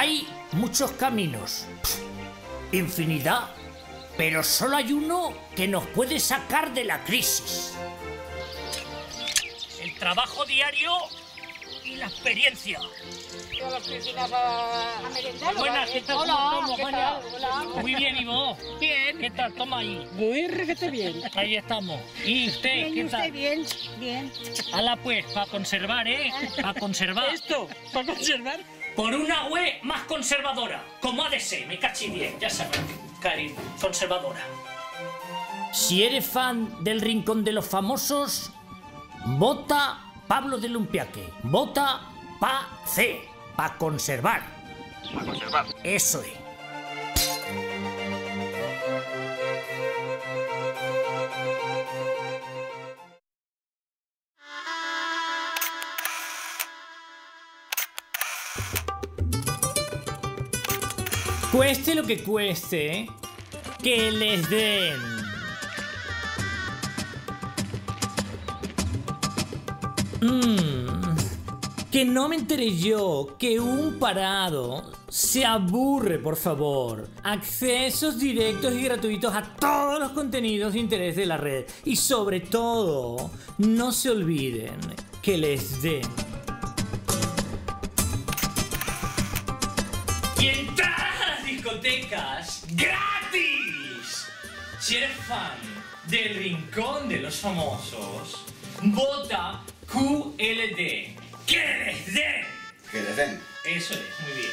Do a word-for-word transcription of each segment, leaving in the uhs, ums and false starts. Hay muchos caminos, infinidad, pero solo hay uno que nos puede sacar de la crisis. El trabajo diario y la experiencia. Yo a las piscinas a, a merendar. Buenas, ¿qué tal? Hola, ¿qué tal? Hola. Muy bien, ¿y vos? Bien. ¿Qué tal? Toma ahí. Muy requete bien. Ahí estamos. ¿Y usted bien, qué usted, tal? Bien, bien. Hala pues, para conservar, ¿eh? Para conservar. Esto, para conservar. Por una web más conservadora, como A D C, me cachis bien, ya sabes, Karin, conservadora. Si eres fan del Rincón de los Famosos, vota Pablo de Lumpiaque, vota P A C, pa' conservar. Pa' conservar. Eso es. Cueste lo que cueste, ¿eh? Que les den. Mm, que no me enteré yo que un parado se aburre, por favor. Accesos directos y gratuitos a todos los contenidos de interés de la red. Y sobre todo, no se olviden que les den. Y entrar discotecas gratis. Si eres fan del Rincón de los Famosos, vota Q L D. ¡Que les den! ¡Que les den! Eso es, muy bien.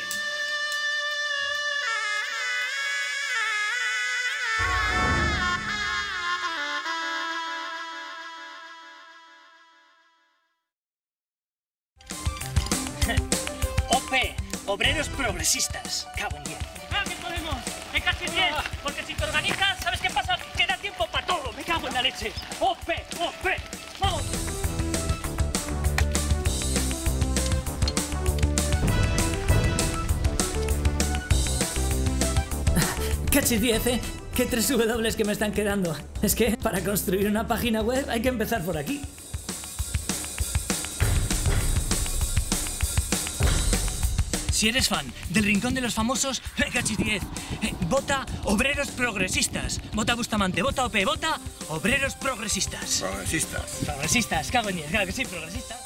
O P, Obreros Progresistas. Cabo en diez. Casi diez, porque si te organizas, ¿sabes qué pasa? Que da tiempo para todo. Me cago en la leche. ¡Ope! ¡Ope! ¡Vamos! Casi diez, ¿eh? Qué tres W que me están quedando. Es que para construir una página web hay que empezar por aquí. Si eres fan del Rincón de los Famosos, cachis diez, eh, vota Obreros Progresistas. Vota Bustamante, vota O P, vota Obreros Progresistas. Progresistas. Progresistas, cago en diez, claro que sí, progresistas.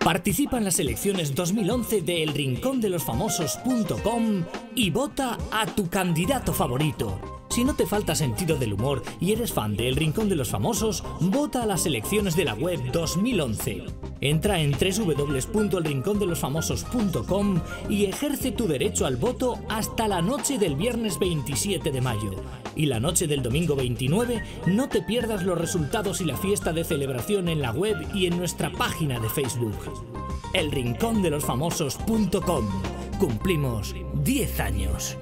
Participa en las elecciones dos mil once de el rincón de los famosos punto com y vota a tu candidato favorito. Si no te falta sentido del humor y eres fan de El Rincón de los Famosos, vota a las elecciones de la web dos mil once. Entra en w w w punto el rincón de los famosos punto com y ejerce tu derecho al voto hasta la noche del viernes veintisiete de mayo. Y la noche del domingo veintinueve, no te pierdas los resultados y la fiesta de celebración en la web y en nuestra página de Facebook. el rincón de los famosos punto com. Cumplimos diez años.